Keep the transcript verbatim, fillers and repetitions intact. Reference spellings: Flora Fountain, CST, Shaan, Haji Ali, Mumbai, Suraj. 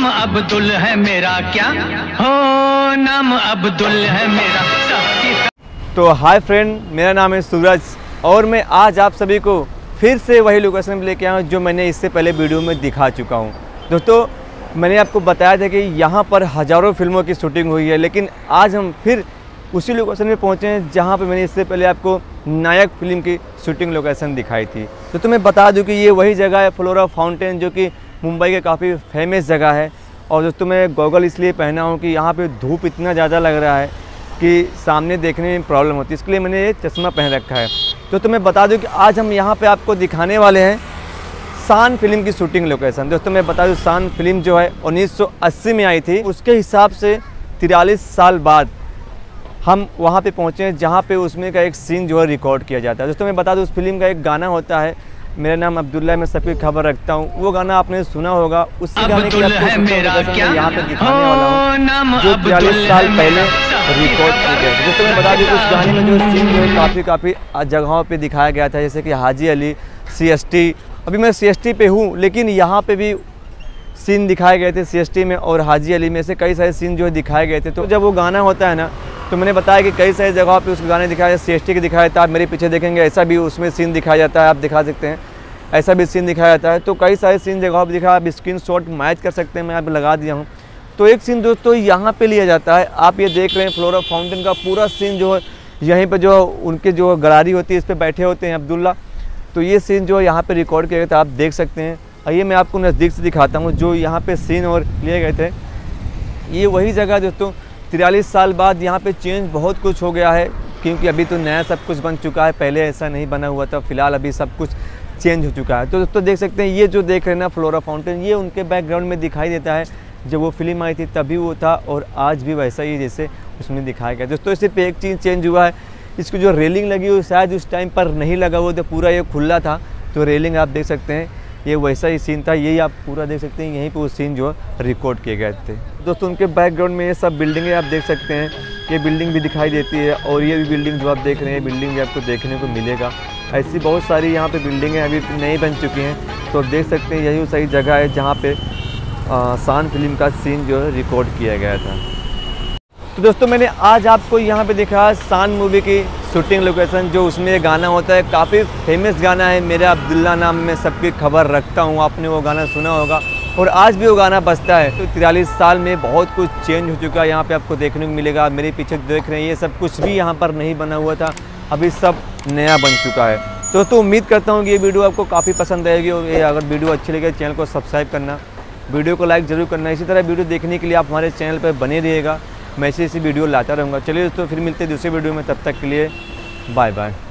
नाम अब्दुल है मेरा, क्या हो नाम अब्दुल है मेरा सबकी। तो हाय फ्रेंड, मेरा नाम है सूरज और मैं आज आप सभी को फिर से वही लोकेशन पर लेके आया हूँ जो मैंने इससे पहले वीडियो में दिखा चुका हूँ। दोस्तों, मैंने आपको बताया था कि यहाँ पर हज़ारों फिल्मों की शूटिंग हुई है, लेकिन आज हम फिर उसी लोकेशन में पहुँचे हैं जहाँ पे मैंने इससे पहले आपको नायक फिल्म की शूटिंग लोकेशन दिखाई थी। तो तुम्हें बता दूँ कि ये वही जगह है, फ्लोरा फाउंटेन, जो कि मुंबई के काफ़ी फेमस जगह है। और दोस्तों, मैं गॉगल इसलिए पहना हूँ कि यहाँ पर धूप इतना ज़्यादा लग रहा है कि सामने देखने में प्रॉब्लम होती है, इसके लिए मैंने ये चश्मा पहन रखा है। तो तुम्हें बता दूँ कि आज हम यहाँ पर आपको दिखाने वाले हैं शान फिल्म की शूटिंग लोकेशन। दोस्तों, मैं बता दूँ, शान फिल्म जो है उन्नीस सौ अस्सी में आई थी, उसके हिसाब से तिरालीस साल बाद हम वहाँ पे पहुँचे हैं जहाँ पे उसमें का एक सीन जो है रिकॉर्ड किया जाता है। दोस्तों, मैं बता दूँ, उस फिल्म का एक गाना होता है, मेरा नाम अब्दुल्ला है, मैं सबकी खबर रखता हूँ। वो गाना आपने सुना होगा, उसी गाने की यहाँ पे दिखाने वाला हूँ जो तिरालीस साल पहले रिकॉर्ड किया गया था। दोस्तों, मैं बता दूँ, उस गाने में जो सीन जो है काफ़ी काफ़ी जगहों पर दिखाया गया था, जैसे कि Haji Ali, C S T. अभी मैं सी एस टी पे हूँ, लेकिन यहाँ पे भी सीन दिखाए गए थे सी एस टी में, और हाजी अली में से कई सारे सीन जो है दिखाए गए थे। तो जब वो गाना होता है ना, तो मैंने बताया कि कई सारी जगहों पे उस गाने दिखाया, सी एस टी के दिखाया जाता है। आप मेरे पीछे देखेंगे, ऐसा भी उसमें सीन दिखाया जाता है, आप दिखा सकते हैं, ऐसा भी सीन दिखाया जाता है। तो कई सारे सीन जगहों पर दिखाया, आप स्क्रीन शॉट मैच कर सकते हैं, मैं आप लगा दिया हूँ। तो एक सीन दोस्तों यहाँ पर लिया जाता है, आप ये देख रहे हैं फ्लोरा फाउंटेन का पूरा सीन जो है, यहीं पर जो उनके जो गरारी होती है इस पर बैठे होते हैं अब्दुल्ला। तो ये सीन जो यहाँ पे रिकॉर्ड किया गया था, आप देख सकते हैं। और ये मैं आपको नज़दीक से दिखाता हूँ जो यहाँ पे सीन और लिए गए थे। ये वही जगह दोस्तों, तिरालीस साल बाद यहाँ पे चेंज बहुत कुछ हो गया है, क्योंकि अभी तो नया सब कुछ बन चुका है, पहले ऐसा नहीं बना हुआ था। फ़िलहाल अभी सब कुछ चेंज हो चुका है। तो दोस्तों, देख सकते हैं, ये जो देख रहे हैं ना फ्लोरा फाउंटेन, ये उनके बैकग्राउंड में दिखाई देता है। जब वो फिल्म आई थी तभी वो था, और आज भी वैसा ही जैसे उसमें दिखाया गया। दोस्तों, सिर्फ एक चीज़ चेंज हुआ है, इसकी जो रेलिंग लगी हुई शायद उस टाइम पर नहीं लगा हुआ था, पूरा ये खुला था। तो रेलिंग आप देख सकते हैं, ये वैसा ही सीन था, यही आप पूरा देख सकते हैं। यहीं पे वो सीन जो रिकॉर्ड किए गए थे। दोस्तों, उनके बैकग्राउंड में ये सब बिल्डिंगें आप देख सकते हैं, ये बिल्डिंग भी दिखाई देती है, और ये भी बिल्डिंग जो आप देख रहे हैं, बिल्डिंग भी आपको देखने को मिलेगा। ऐसी बहुत सारी यहाँ पर बिल्डिंगें अभी नई बन चुकी हैं। तो आप देख सकते हैं, यही सही जगह है जहाँ पर शान फिल्म का सीन जो है रिकॉर्ड किया गया था। तो दोस्तों, मैंने आज आपको यहाँ पे दिखाया शान मूवी की शूटिंग लोकेशन, जो उसमें गाना होता है, काफ़ी फेमस गाना है, मेरा अब्दुल्ला नाम, मैं सबकी खबर रखता हूँ। आपने वो गाना सुना होगा और आज भी वो गाना बजता है। तो तिरालीस साल में बहुत कुछ चेंज हो चुका है, यहाँ पे आपको देखने को मिलेगा। मेरे पीछे देख रहे हैं, ये सब कुछ भी यहाँ पर नहीं बना हुआ था, अभी सब नया बन चुका है। दोस्तों, तो उम्मीद करता हूँ कि ये वीडियो आपको काफ़ी पसंद आएगी, और ये अगर वीडियो अच्छी लगे चैनल को सब्सक्राइब करना, वीडियो को लाइक ज़रूर करना। इसी तरह वीडियो देखने के लिए आप हमारे चैनल पर बने रहिएगा, मैं ऐसी ऐसी वीडियो लाता रहूँगा। चलिए दोस्तों, फिर मिलते हैं दूसरे वीडियो में, तब तक के लिए बाय बाय।